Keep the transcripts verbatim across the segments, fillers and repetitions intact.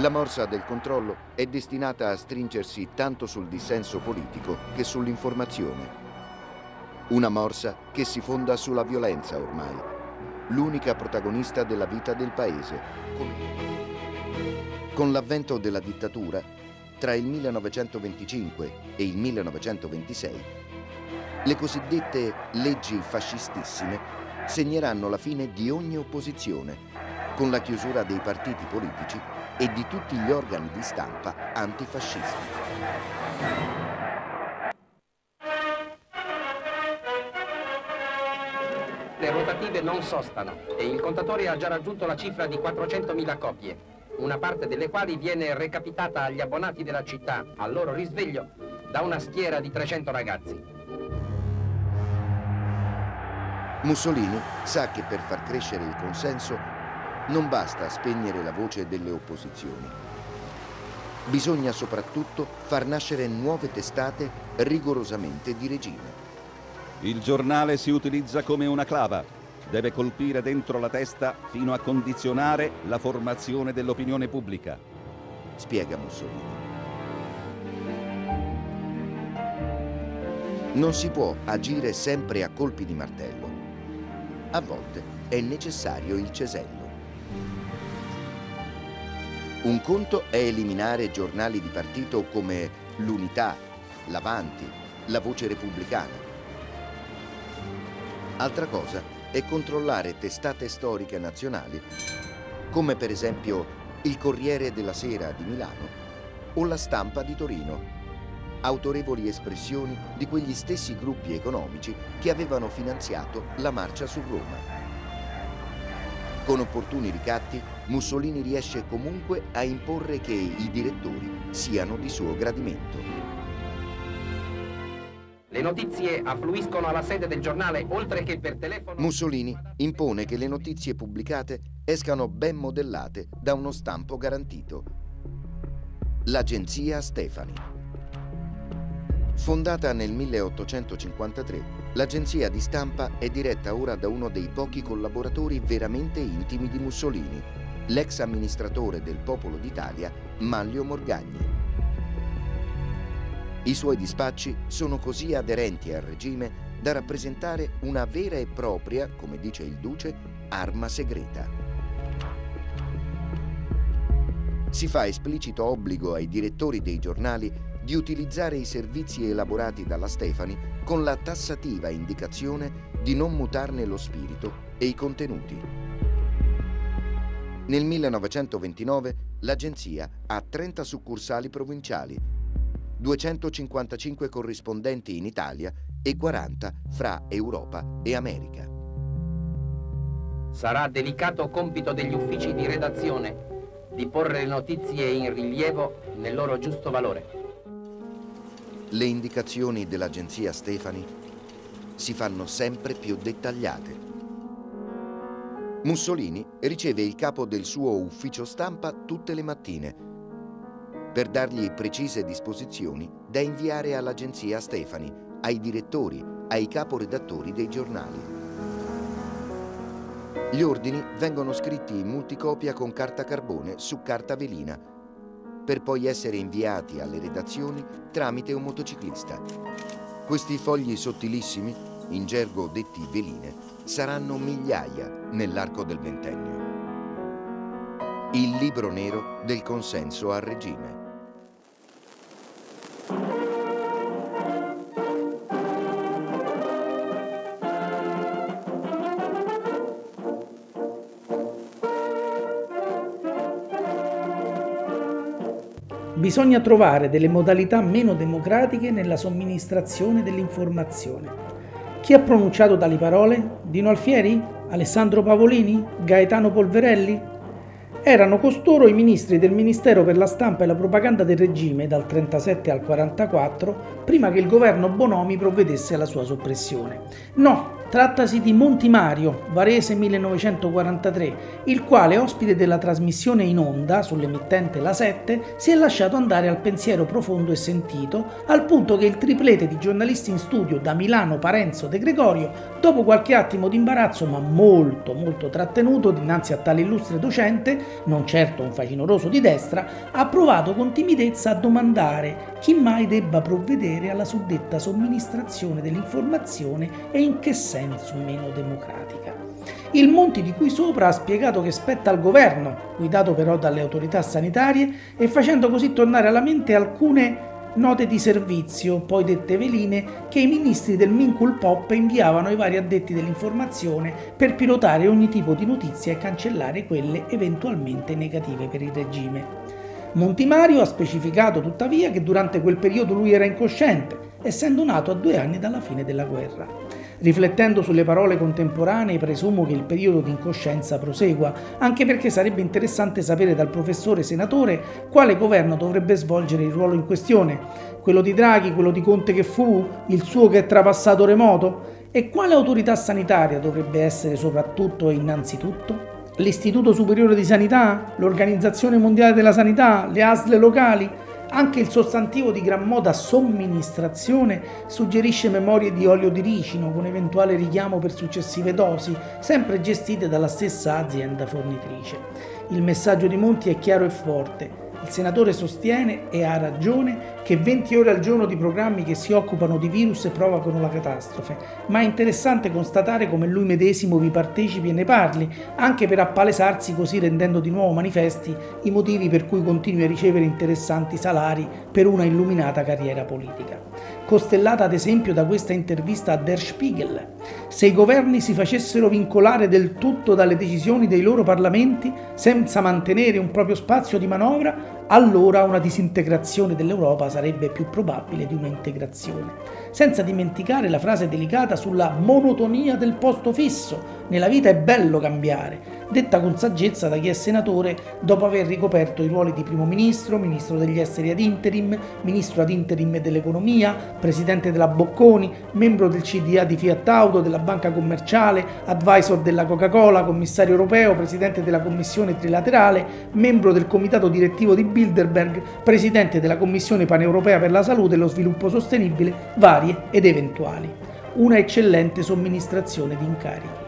La morsa del controllo è destinata a stringersi tanto sul dissenso politico che sull'informazione. Una morsa che si fonda sulla violenza ormai, l'unica protagonista della vita del paese. Con l'avvento della dittatura, tra il millenovecentoventicinque e il millenovecentoventisei, le cosiddette leggi fascistissime segneranno la fine di ogni opposizione, con la chiusura dei partiti politici e di tutti gli organi di stampa antifascisti. Le rotative non sostano e il contatore ha già raggiunto la cifra di quattrocentomila copie, una parte delle quali viene recapitata agli abbonati della città, al loro risveglio, da una schiera di trecento ragazzi. Mussolini sa che per far crescere il consenso non basta spegnere la voce delle opposizioni. Bisogna soprattutto far nascere nuove testate rigorosamente di regime. Il giornale si utilizza come una clava, deve colpire dentro la testa fino a condizionare la formazione dell'opinione pubblica, spiega Mussolini. Non si può agire sempre a colpi di martello. A volte è necessario il cesello. Un conto è eliminare giornali di partito come l'Unità, l'Avanti, la Voce Repubblicana. Altra cosa è controllare testate storiche nazionali, come per esempio il Corriere della Sera di Milano o La Stampa di Torino, autorevoli espressioni di quegli stessi gruppi economici che avevano finanziato la Marcia su Roma. Con opportuni ricatti, Mussolini riesce comunque a imporre che i direttori siano di suo gradimento. Le notizie affluiscono alla sede del giornale oltre che per telefono. Mussolini impone che le notizie pubblicate escano ben modellate da uno stampo garantito, l'Agenzia Stefani. Fondata nel milleottocentocinquantatré, l'agenzia di stampa è diretta ora da uno dei pochi collaboratori veramente intimi di Mussolini, l'ex amministratore del Popolo d'Italia, Manlio Morgagni. I suoi dispacci sono così aderenti al regime da rappresentare una vera e propria, come dice il Duce, arma segreta. Si fa esplicito obbligo ai direttori dei giornali di utilizzare i servizi elaborati dalla Stefani con la tassativa indicazione di non mutarne lo spirito e i contenuti. Nel millenovecentoventinove l'agenzia ha trenta succursali provinciali, duecentocinquantacinque corrispondenti in Italia e quaranta fra Europa e America. Sarà delicato compito degli uffici di redazione di porre le notizie in rilievo nel loro giusto valore. Le indicazioni dell'agenzia Stefani si fanno sempre più dettagliate. Mussolini riceve il capo del suo ufficio stampa tutte le mattine per dargli precise disposizioni da inviare all'agenzia Stefani, ai direttori, ai caporedattori dei giornali. Gli ordini vengono scritti in multicopia con carta carbone su carta velina, per poi essere inviati alle redazioni tramite un motociclista. Questi fogli sottilissimi, in gergo detti veline, saranno migliaia nell'arco del ventennio. Il libro nero del consenso al regime. Bisogna trovare delle modalità meno democratiche nella somministrazione dell'informazione. Chi ha pronunciato tali parole? Dino Alfieri? Alessandro Pavolini? Gaetano Polverelli? Erano costoro i ministri del Ministero per la Stampa e la Propaganda del regime dal trentasette al quarantaquattro, prima che il governo Bonomi provvedesse alla sua soppressione. No, Trattasi di Monti Mario, Varese millenovecentoquarantatré, il quale, ospite della trasmissione in onda sull'emittente La sette, si è lasciato andare al pensiero profondo e sentito, al punto che il triplete di giornalisti in studio da Milano, Parenzo, De Gregorio, dopo qualche attimo di imbarazzo ma molto molto trattenuto dinanzi a tale illustre docente, non certo un facinoroso di destra, ha provato con timidezza a domandare chi mai debba provvedere alla suddetta somministrazione dell'informazione e in che senso meno democratica. Il Monti di cui sopra ha spiegato che spetta al governo, guidato però dalle autorità sanitarie, e facendo così tornare alla mente alcune note di servizio, poi dette veline, che i ministri del Minculpop inviavano ai vari addetti dell'informazione per pilotare ogni tipo di notizia e cancellare quelle eventualmente negative per il regime. Monti Mario ha specificato tuttavia che durante quel periodo lui era incosciente, essendo nato a due anni dalla fine della guerra. Riflettendo sulle parole contemporanee, presumo che il periodo di incoscienza prosegua, anche perché sarebbe interessante sapere dal professore senatore quale governo dovrebbe svolgere il ruolo in questione, quello di Draghi, quello di Conte che fu, il suo che è trapassato remoto, e quale autorità sanitaria dovrebbe essere soprattutto e innanzitutto? L'Istituto Superiore di Sanità, l'Organizzazione Mondiale della Sanità, le A S L locali? Anche il sostantivo di gran moda somministrazione suggerisce memorie di olio di ricino con eventuale richiamo per successive dosi, sempre gestite dalla stessa azienda fornitrice. Il messaggio di Monti è chiaro e forte. Il senatore sostiene, e ha ragione, che venti ore al giorno di programmi che si occupano di virus e provocano la catastrofe, ma è interessante constatare come lui medesimo vi partecipi e ne parli, anche per appalesarsi così rendendo di nuovo manifesti i motivi per cui continui a ricevere interessanti salari per una illuminata carriera politica. Costellata ad esempio da questa intervista a Der Spiegel: se i governi si facessero vincolare del tutto dalle decisioni dei loro parlamenti senza mantenere un proprio spazio di manovra, allora una disintegrazione dell'Europa sarebbe più probabile di un'integrazione. Senza dimenticare la frase delicata sulla monotonia del posto fisso: nella vita è bello cambiare, detta con saggezza da chi è senatore dopo aver ricoperto i ruoli di primo ministro, ministro degli esteri ad interim, ministro ad interim dell'economia, presidente della Bocconi, membro del C D A di Fiat Auto, della banca commerciale, advisor della Coca-Cola, commissario europeo, presidente della commissione trilaterale, membro del comitato direttivo di Bilderberg, presidente della commissione paneuropea per la salute e lo sviluppo sostenibile, varie ed eventuali. Una eccellente somministrazione di incarichi.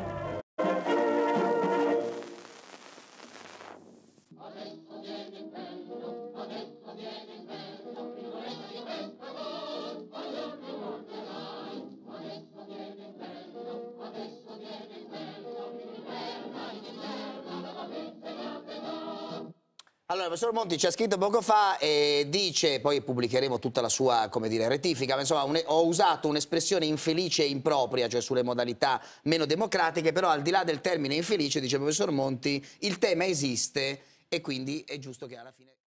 Allora, il professor Monti ci ha scritto poco fa e dice, poi pubblicheremo tutta la sua, come dire, rettifica, ma insomma un, ho usato un'espressione infelice e impropria, cioè sulle modalità meno democratiche, però al di là del termine infelice, dice il professor Monti, il tema esiste e quindi è giusto che alla fine...